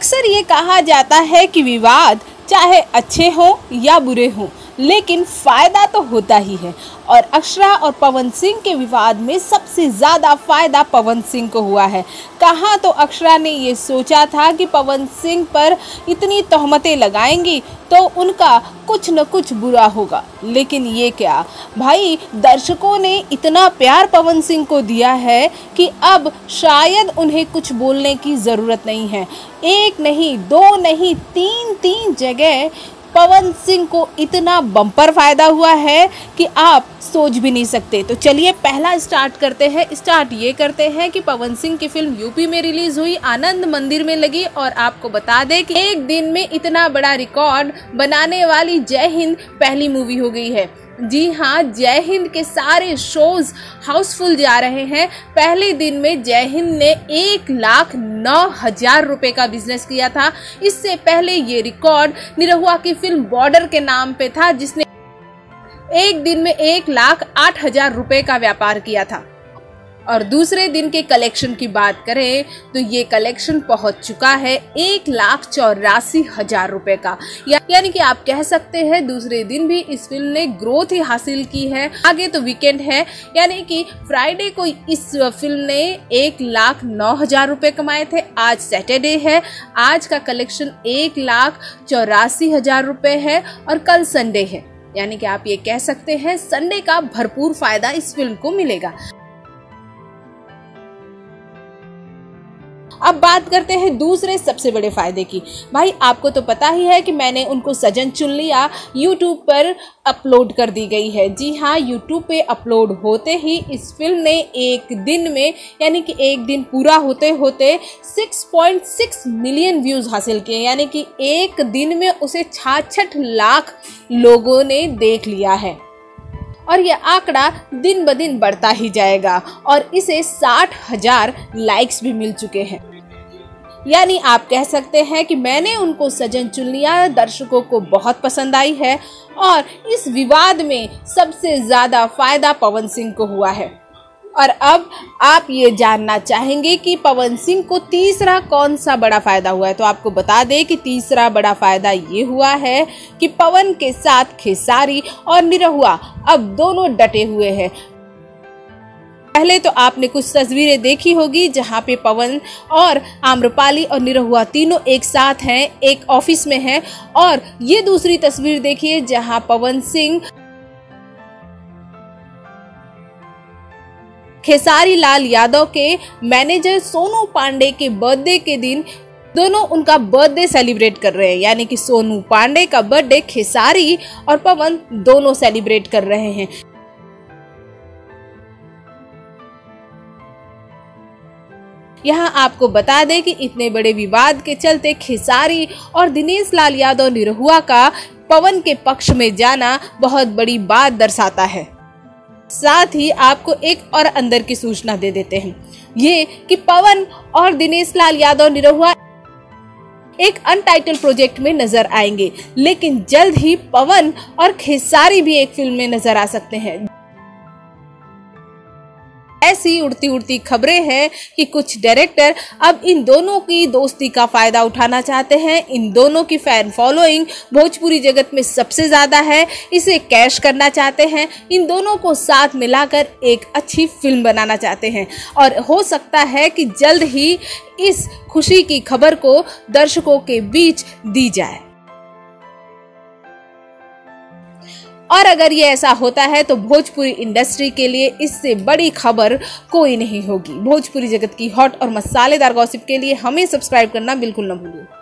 अक्सर ये कहा जाता है कि विवाद चाहे अच्छे हो या बुरे हों, लेकिन फ़ायदा तो होता ही है। और अक्षरा और पवन सिंह के विवाद में सबसे ज़्यादा फ़ायदा पवन सिंह को हुआ है। कहाँ तो अक्षरा ने ये सोचा था कि पवन सिंह पर इतनी तोहमतें लगाएंगी तो उनका कुछ न कुछ बुरा होगा, लेकिन ये क्या भाई, दर्शकों ने इतना प्यार पवन सिंह को दिया है कि अब शायद उन्हें कुछ बोलने की ज़रूरत नहीं है। एक नहीं, दो नहीं, तीन जगह पवन सिंह को इतना बम्पर फायदा हुआ है कि आप सोच भी नहीं सकते। तो चलिए पहला स्टार्ट ये करते हैं कि पवन सिंह की फिल्म यूपी में रिलीज हुई, आनंद मंदिर में लगी। और आपको बता दें कि एक दिन में इतना बड़ा रिकॉर्ड बनाने वाली जय हिंद पहली मूवी हो गई है। जी हाँ, जय हिंद के सारे शोज हाउसफुल जा रहे हैं। पहले दिन में जय हिंद ने 1,09,000 रुपये का बिजनेस किया था। इससे पहले ये रिकॉर्ड निरहुआ की फिल्म बॉर्डर के नाम पे था, जिसने एक दिन में 1,08,000 रुपये का व्यापार किया था। और दूसरे दिन के कलेक्शन की बात करें तो ये कलेक्शन पहुंच चुका है 1,84,000 रुपये का। यानी कि आप कह सकते हैं दूसरे दिन भी इस फिल्म ने ग्रोथ ही हासिल की है। आगे तो वीकेंड है, यानी कि फ्राइडे को इस फिल्म ने 1,09,000 रुपये कमाए थे। आज सैटरडे है, आज का कलेक्शन 1,84,000 रुपये है। और कल संडे है, यानी कि आप ये कह सकते हैं संडे का भरपूर फायदा इस फिल्म को मिलेगा। अब बात करते हैं दूसरे सबसे बड़े फायदे की। भाई आपको तो पता ही है कि मैंने उनको सजन चुन लिया YouTube पर अपलोड कर दी गई है। जी हाँ, YouTube पे अपलोड होते ही इस फिल्म ने एक दिन में, यानी कि एक दिन पूरा होते होते 6.6 मिलियन व्यूज़ हासिल किए। यानी कि एक दिन में उसे 66 लाख लोगों ने देख लिया है। और यह आंकड़ा दिन ब दिन बढ़ता ही जाएगा। और इसे 60,000 लाइक्स भी मिल चुके हैं। यानी आप कह सकते हैं कि मैंने उनको सजन चुन लिया दर्शकों को बहुत पसंद आई है। और इस विवाद में सबसे ज़्यादा फायदा पवन सिंह को हुआ है। और अब आप ये जानना चाहेंगे कि पवन सिंह को तीसरा कौन सा बड़ा फ़ायदा हुआ है। तो आपको बता दें कि तीसरा बड़ा फ़ायदा ये हुआ है कि पवन के साथ खेसारी और निरहुआ अब दोनों डटे हुए हैं। पहले तो आपने कुछ तस्वीरें देखी होगी जहाँ पे पवन और आम्रपाली और निरहुआ तीनों एक साथ हैं, एक ऑफिस में हैं। और ये दूसरी तस्वीर देखिए जहाँ पवन सिंह खेसारी लाल यादव के मैनेजर सोनू पांडे के बर्थडे के दिन दोनों उनका बर्थडे सेलिब्रेट कर रहे हैं। यानी कि सोनू पांडे का बर्थडे खेसारी और पवन दोनों सेलिब्रेट कर रहे हैं। यहाँ आपको बता दें कि इतने बड़े विवाद के चलते खेसारी और दिनेश लाल यादव निरहुआ का पवन के पक्ष में जाना बहुत बड़ी बात दर्शाता है। साथ ही आपको एक और अंदर की सूचना दे देते हैं, ये कि पवन और दिनेश लाल यादव निरहुआ एक अनटाइटल प्रोजेक्ट में नजर आएंगे, लेकिन जल्द ही पवन और खेसारी भी एक फिल्म में नजर आ सकते हैं। ऐसी उड़ती उड़ती खबरें हैं कि कुछ डायरेक्टर अब इन दोनों की दोस्ती का फायदा उठाना चाहते हैं। इन दोनों की फैन फॉलोइंग भोजपुरी जगत में सबसे ज़्यादा है, इसे कैश करना चाहते हैं। इन दोनों को साथ मिलाकर एक अच्छी फिल्म बनाना चाहते हैं। और हो सकता है कि जल्द ही इस खुशी की खबर को दर्शकों के बीच दी जाए। और अगर ये ऐसा होता है तो भोजपुरी इंडस्ट्री के लिए इससे बड़ी खबर कोई नहीं होगी। भोजपुरी जगत की हॉट और मसालेदार गॉसिप के लिए हमें सब्सक्राइब करना बिल्कुल ना भूलिए।